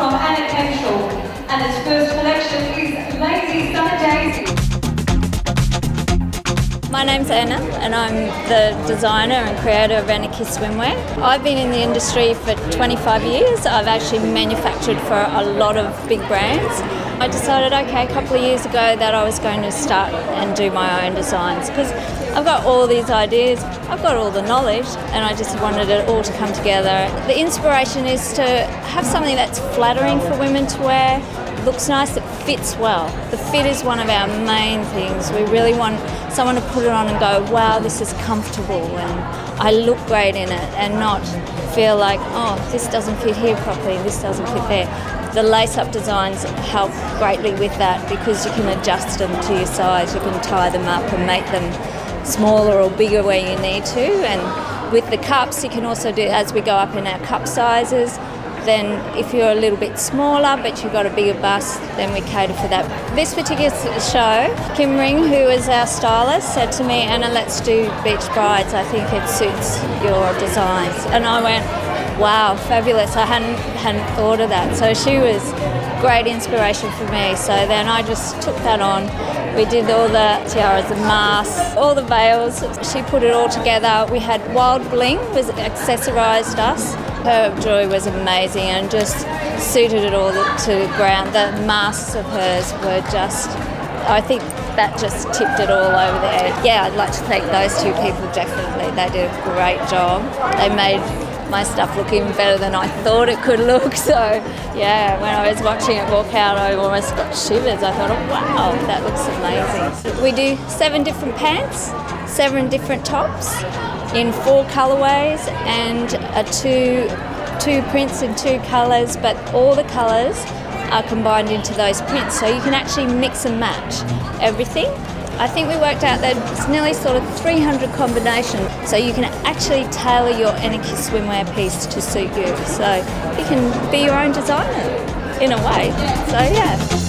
from Anna Kempshall, and its first collection is Lazy Summer Daisy. My name's Anna and I'm the designer and creator of Annake Swimwear. I've been in the industry for 25 years. I've actually manufactured for a lot of big brands. I decided, okay, a couple of years ago that I was going to start and do my own designs because I've got all these ideas, I've got all the knowledge, and I just wanted it all to come together. The inspiration is to have something that's flattering for women to wear, looks nice, it fits well. The fit is one of our main things. We really want someone to put it on and go, wow, this is comfortable and I look great in it, and not feel like, oh, this doesn't fit here properly, this doesn't fit there. The lace-up designs help greatly with that because you can adjust them to your size, you can tie them up and make them smaller or bigger where you need to. And with the cups, you can also do, as we go up in our cup sizes, then if you're a little bit smaller but you've got a bigger bust, then we cater for that. This particular show, Kim Ring, who is our stylist, said to me, Anna, let's do beach brides, I think it suits your designs. And I went, wow, fabulous, I hadn't thought of that. So she was great inspiration for me. So then I just took that on. We did all the tiaras and masks, all the veils. She put it all together. We had Wild Bling, was accessorised us. Her jewellery was amazing and just suited it all to the ground. The masks of hers were just, I think that just tipped it all over the edge. Yeah, I'd like to thank those two people definitely. They did a great job. They made my stuff look even better than I thought it could look. So yeah, when I was watching it walk out, I almost got shivers. I thought, oh wow, that looks amazing. We do 7 different pants, 7 different tops in 4 colourways, and two prints in 2 colours, but all the colours are combined into those prints, so you can actually mix and match everything. I think we worked out that it's nearly sort of 300 combinations, so you can actually tailor your Annake Swimwear piece to suit you. So you can be your own designer in a way. So yeah.